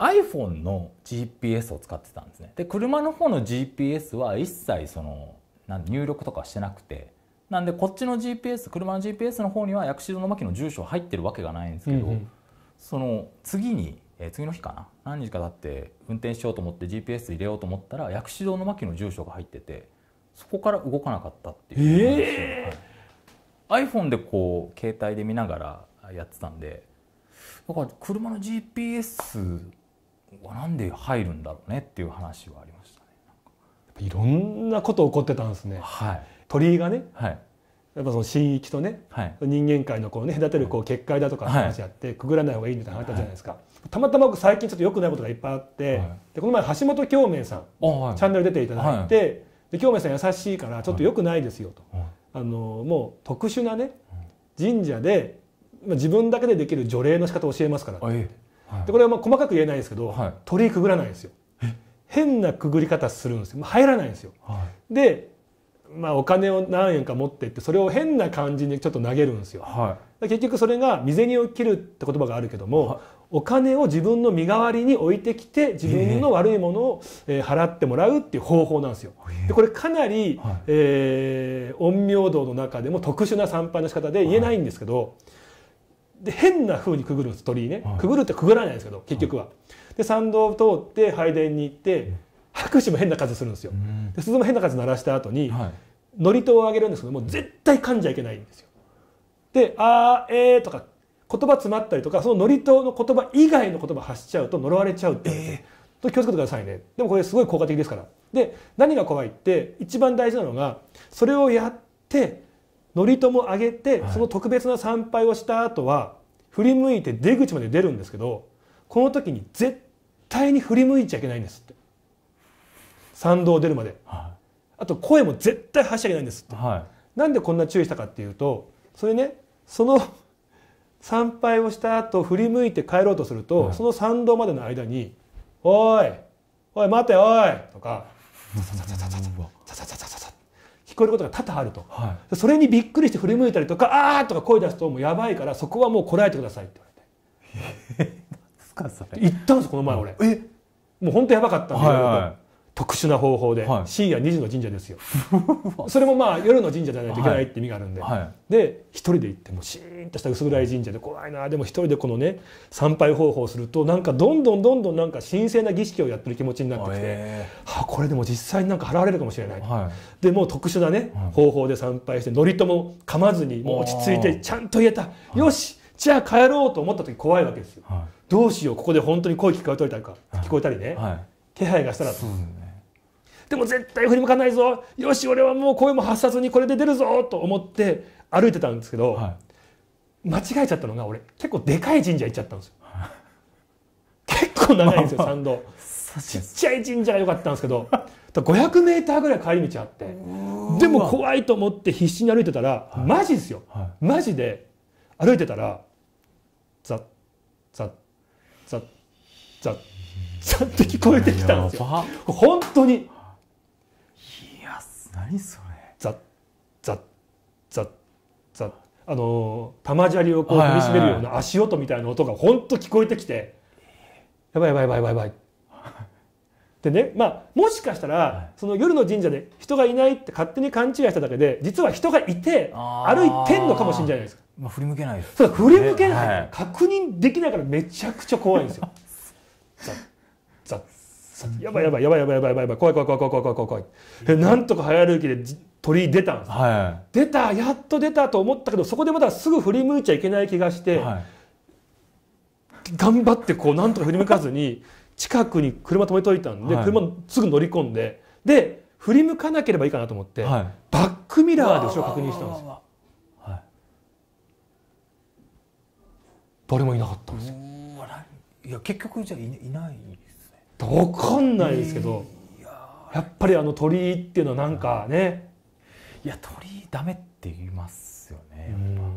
iPhone の GPS を使ってたんですね。で車の方の GPS は一切その入力とかしてなくて、なんでこっちの GPS 車の GPS の方には薬師堂の牧の住所入ってるわけがないんですけど、その次の日かな、何日か経って運転しようと思って GPS 入れようと思ったら薬師堂の牧の住所が入ってて、そこから動かなかったっていう。iPhone でこう携帯で見ながらやってたんで、だから車の GPS はなんで入るんだろうねっていう話はありましたね。いろんなこと起こってたんですね。はい、鳥居がね、はい、やっぱその神域とね、はい、人間界のこうね隔てるこう結界だとか話やって、はい、くぐらない方がいいみたいな話あったじゃないですか。はい、たまたま最近ちょっと良くないことがいっぱいあって、はい、でこの前橋本京明さん、はい、チャンネル出ていただいて、はい、で京明さん優しいからちょっと良くないですよと、はい、もう特殊なね神社で自分だけでできる除霊の仕方を教えますからって、はい、でこれはまあ細かく言えないですけど、はい、鳥居くぐらないんですよ。変なくぐり方するんですよ。入らないんですよ。はい、で、まあ、お金を何円か持ってってそれを変な感じにちょっと投げるんですよ。はい、結局それが「身銭を切る」って言葉があるけども、はい、お金を自分の身代わりに置いてきて自分の悪いものを払ってもらうっていう方法なんですよ。でこれかなり、はい、陰陽道の中でも特殊な参拝の仕方で言えないんですけど、はい、で変な風にくぐるんです鳥居ね。はい、くぐるってくぐらないんですけど結局は。はい、で参道を通って拝殿に行って拍手も変な数するんですよ。で鈴も変な数鳴らした後に祝詞をあげるんですけども絶対噛んじゃいけないんですよ。で「あーとか言葉詰まったりとかその祝詞の言葉以外の言葉発しちゃうと呪われちゃうって言われて、気をつけてくださいね。でもこれすごい効果的ですから。で何が怖いって一番大事なのがそれをやって祝詞もあげてその特別な参拝をした後は振り向いて出口まで出るんですけど、この時に絶対に振り向いちゃいけないんですって。参道を出るまで、はい、あと声も絶対発しちゃいけないんですって、はい、なんでこんな注意したかっていうとそれねその参拝をした後振り向いて帰ろうとすると、はい、その参道までの間に「おいおい待ておい!」とか「ササササササササササ」聞こえることが多々あると、はい、それにびっくりして振り向いたりとか「あー!」とか声出すともうやばいからそこはもうこらえてくださいって言われて。行ったんですこの前俺。えもう本当やばかったんで特殊な方法で深夜2時の神社ですよ。それもまあ夜の神社じゃないといけないって意味があるんで、で一人で行ってもシーンとした薄暗い神社で怖いな。でも一人でこのね参拝方法をするとなんかどんどんどんどんなんか神聖な儀式をやってる気持ちになってきて、あこれでも実際になんか払われるかもしれない。でもう特殊なね方法で参拝して祝詞も噛まずにもう落ち着いてちゃんと言えた。よしじゃあ帰ろうと思った時怖いわけですよ。どうしようここで本当に声聞こえたりね、はい、気配がしたらと、ね、でも絶対振り向かないぞよし俺はもう声も発さずにこれで出るぞと思って歩いてたんですけど、はい、間違えちゃったのが俺結構でかい神社行っちゃったんですよ。結構長いんですよ参道。ちっちゃい神社が良かったんですけど500m ぐらい帰り道あってでも怖いと思って必死に歩いてたら、はい、マジですよ、はい、マジで歩いてたらザッザッザッって聞こえてきたんですよ。本当に。いや何それ。ザッザッザッザッ玉砂利をこう踏みしめるような足音みたいな音が本当聞こえてきて、やばいやばいやばいやばい。でねまあもしかしたらその夜の神社で人がいないって勝手に勘違いしただけで実は人がいて歩いてんのかもしれないですか。まあ振り向けないです。そう振り向けない。確認できないからめちゃくちゃ怖いんですよ。やばいやばいやばいやばいやばいやばい怖い怖い怖い怖い怖い怖い怖い。なんとか早歩きで鳥居出たんです。はい、出たやっと出たと思ったけどそこでまだすぐ振り向いちゃいけない気がして、はい、頑張ってこうなんとか振り向かずに近くに車止めといたんで、はい、車すぐ乗り込んでで振り向かなければいいかなと思って、はい、バックミラーで後ろ確認したんですよ。はい、誰もいなかったんですよ。いや結局じゃあいないですね。分かんないですけど、やっぱり鳥居っていうのはなんかね、いや鳥居ダメって言いますよね。やっぱ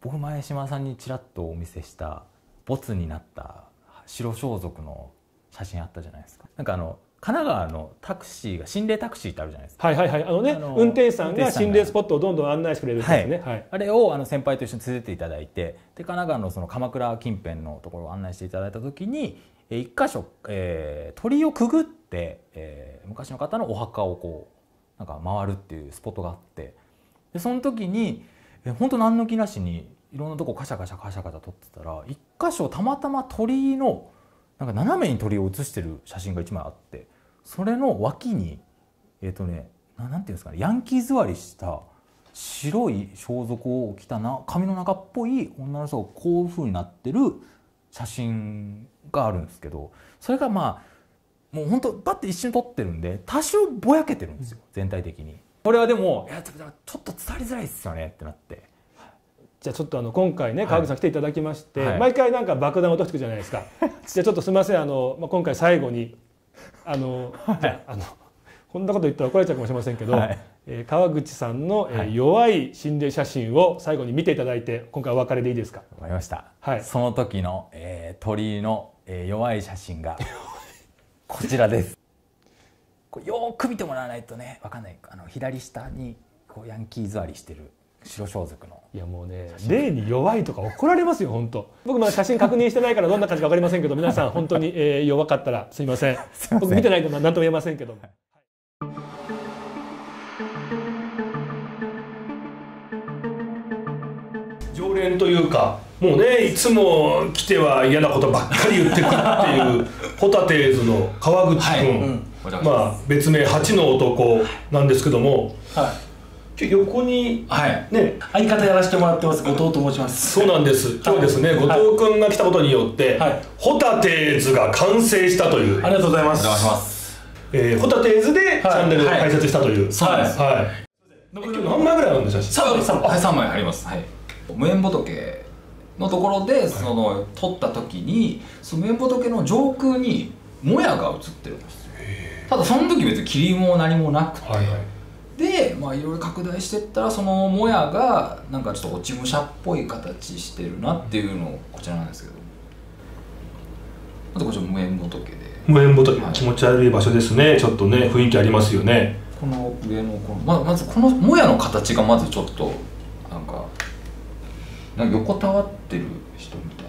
僕前島さんにちらっとお見せした没になった白装束の写真あったじゃないですか。なんか神奈川のタクシーが心霊タクシーってあるじゃないですか。はいはいはい。運転手さんが心霊スポットをどんどん案内してくれるんですね。はい。あれを先輩と一緒に連れていただいて、で神奈川のその鎌倉近辺のところを案内していただいたときに一箇所、鳥居をくぐって、昔の方のお墓をこうなんか回るっていうスポットがあって、でその時に本当何の気なしにいろんなとこカシャカシャカシャカシャ撮ってたら一箇所たまたま鳥居のなんか斜めに鳥居を写してる写真が1枚あって、それの脇になんていうんですかね、ヤンキー座りした白い装束を着たな髪の中っぽい女の人がこういう風になってる写真があるんですけど、それがまあもう本当バッて一瞬撮ってるんで多少ぼやけてるんですよ、全体的に。これはでもいやちょっと伝わりづらいですよねってなって。じゃあちょっと今回ね川口さん来ていただきまして、はい、毎回なんか爆弾落としてくじゃないですか。じゃあちょっとすみません今回最後にこんなこと言ったら怒られちゃうかもしれませんけど、はい、川口さんの、弱い心霊写真を最後に見ていただいて今回お別れでいいですか。わかりました、はい、その時の、鳥居の、弱い写真がこちらです。これよく見てもらわないとねわかんない。左下にこうヤンキー座りしてる白装束の。いやもうね霊に弱いとか怒られますよ本当。僕まだ写真確認してないからどんな感じか分かりませんけど皆さん本当に、弱かったらすいません。僕見てないと何とも言えませんけども。常連というかもうねいつも来ては嫌なことばっかり言ってくっていうホタテーズの川口君、はい別名8の男なんですけども。はい横に、はい、ね相方やらせてもらってます後藤と申します。そうなんです。今日ですね、はい、後藤君が来たことによって、はい、ホタテーズが完成したという。ありがとうございます。ホタテーズでチャンネルを開設したという。そうです。今日何枚ぐらいあるんでしょう。3枚あります。はい。無縁仏のところでその撮った時にその無縁仏の上空にもやが映ってるんです。ただその時別に霧も何もなくて、はいはいで、まあいろいろ拡大していったらそのもやがなんかちょっと落ち武者っぽい形してるなっていうのをこちらなんですけど、あとこちら無縁仏で。無縁仏、はい、気持ち悪い場所ですね。ちょっとね雰囲気ありますよね。この上のこの まずこのもやの形がまずちょっとなんか横たわってる人みたいな。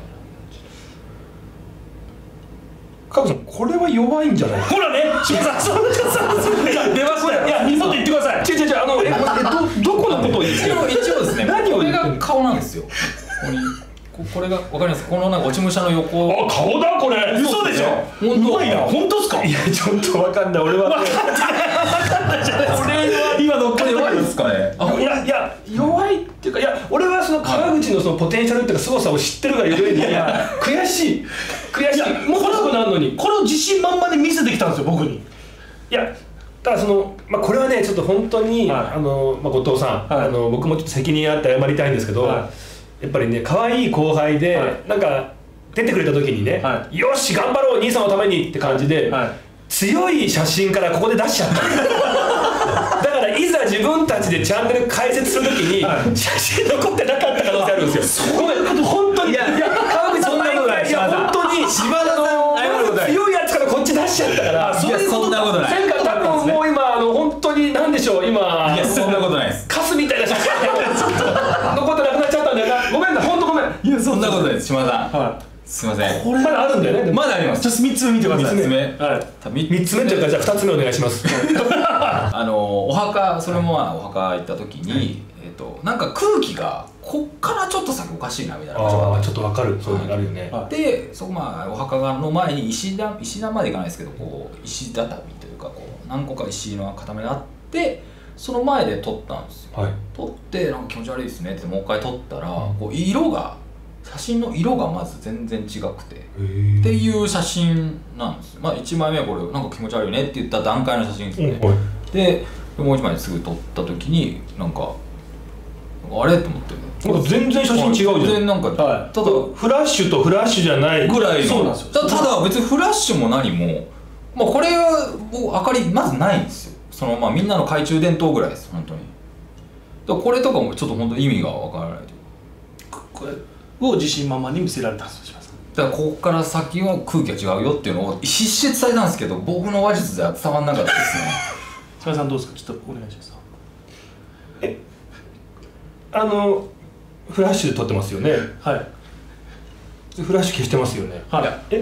加藤さんこれは弱いんじゃない。ほらね柴田さん出ましたよ。いや二度と言ってください。違うどこのことを一応ですねこれが顔なんですよ。これがわかります。このなんか落ち武者の横。あ顔だこれ。嘘でしょ。本当。うまいな本当っすか。いやちょっとわかんない俺は。わかんないじゃないですか。俺は今どっかで弱いですかね。いや弱いっていうかいや俺はその川口のそのポテンシャルっていうか凄さを知ってるがゆえに悔しいもう怖くなるのにこの自信満々で見せてきたんですよ僕に。いやただそのまあこれはねちょっと本当に後藤さん僕もちょっと責任あって謝りたいんですけど。やっぱりね可愛い後輩で、はい、なんか出てくれた時にね、はい、よし頑張ろう兄さんのためにって感じで、はい、強い写真からここで出しちゃっただからいざ自分たちでチャンネル開設する時に、はい、写真残ってなかった可能性あるんですよ。ごめん本当に川口そんなことない。いや本当に柴田の強いやつからこっち出しちゃったからそういうこと。いやそんなことない。なんか多分もう今本当に何でしょう今。いやそんなことないです。カスみたいな写真残ってなくなっちゃったんだよな。いやそんなことないです島田。すいませんこれまだあるんだよね。まだあります。ちょっと3つ目見てください。3つ目っていうかじゃあ2つ目お願いします。お墓それもお墓行った時になんか空気がこっからちょっと先おかしいなみたいな。ちょっとわかるそういうのあるよね。でそこまあお墓の前に石段まで行かないですけどこう石畳というかこう何個か石の固めがあってその前で撮ったんですよ。撮ってなんか気持ち悪いですねってもう一回撮ったらこう色が写真の色がまず全然違くてっていう写真なんですよ。まあ1枚目はこれなんか気持ち悪いねって言った段階の写真ですね。でもう1枚すぐ撮った時になんかあれと思ってなんか全然写真違うじゃん。全然なんかただフラッシュとフラッシュじゃないぐらいの。ただ別にフラッシュも何もまあこれは僕明かりまずないんですよ。そのまあみんなの懐中電灯ぐらいです本当に。だからこれとかもちょっと本当に意味がわからないというかこれを自信満々に見せられたんです。だからここから先は空気が違うよっていうのを必死で伝えたんですけど僕の話術では伝わんなかったですね。柴田さんどうですかちょっとお願いします。フラッシュで撮ってますよね。はいフラッシュ消してますよね。はい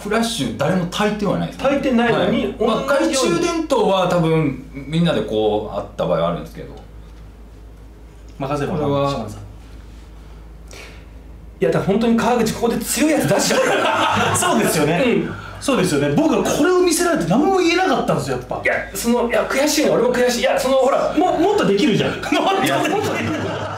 フラッシュ誰も焚いてはないです、ね、焚いてないのに、はい、懐中電灯は多分みんなでこうあった場合はあるんですけど任せれば島田さん。いやだから本当に川口ここで強いやつ出しちゃうからそうですよね、うん、そうですよね。僕らこれを見せられて何も言えなかったんですよ、やっぱ。いや、その、いや、悔しいね、俺も悔しい。いや、その、ほら、もっとできるじゃん。もっとできる。